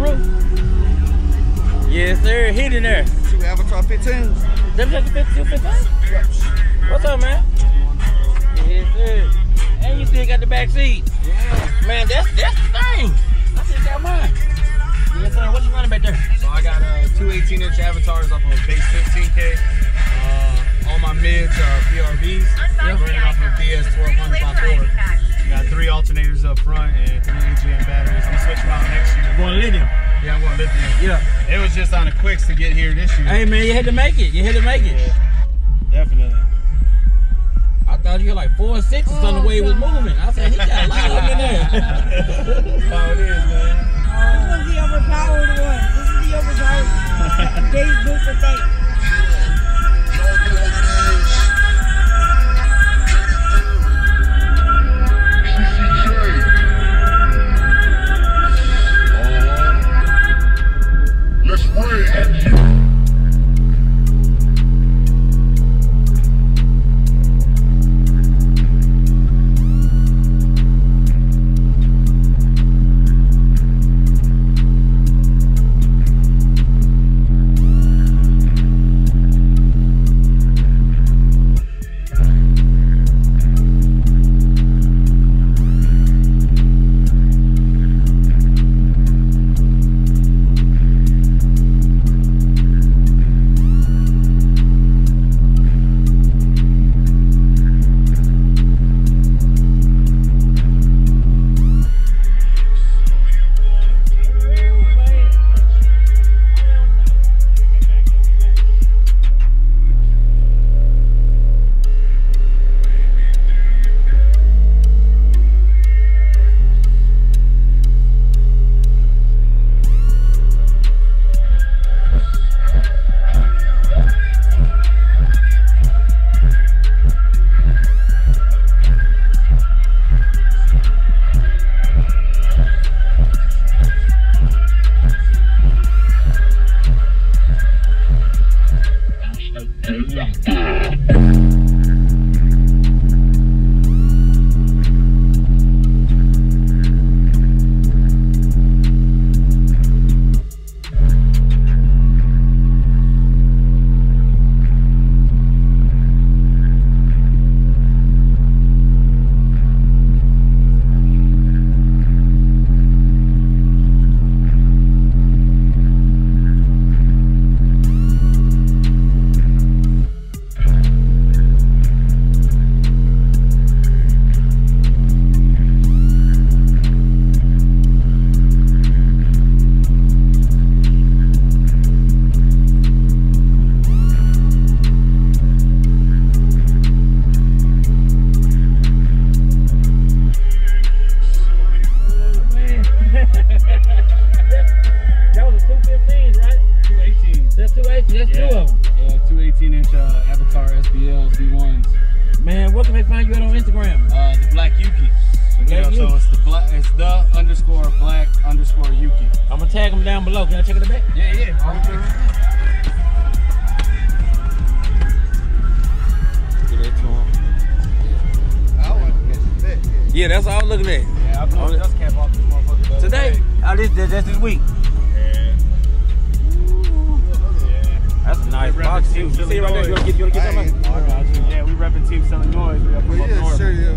camera? Yes, sir. Hit in there. Two Avatar 15s. Them just 15? Yep. What's up, man? Yes, sir. And you still got the back seat. Yeah. Man, that's the thing. I still got mine. Yes, sir. What you running back there? So I got two 18-inch Avatars off of a base 15K. All my mids are PRVs. I'm running off of BS 120 by 4. Got three alternators up front and three AGM batteries. I'm switching out next year. Going lithium. Yeah, I'm going lithium. Yeah. It was just on the quicks to get here this year. Hey, man, you had to make it. You had to make it. Yeah, definitely. I thought you were like 4 or 6s on the way it was moving. I said, he got a lot of them in there. That's how it is, man. This is the overpowered one. This is the overpowered day's boot for day. Avatar SBL V1s. Man, what can they find you at on Instagram? The Black Yuki. Yuki. So it's the black, it's the _black_Yuki. I'm gonna tag them down below. Can I check it a bit? Yeah, yeah. Look at that to him. I want to catch the bet. Yeah, that's all I'm looking at. Yeah, I blew the dust cap off this motherfucker. Today? Oh, that's this week. That's a nice box, too. You see right there? You want to get something? Yeah, we repping Team Selling Noise. We up from up north. Sure, yeah.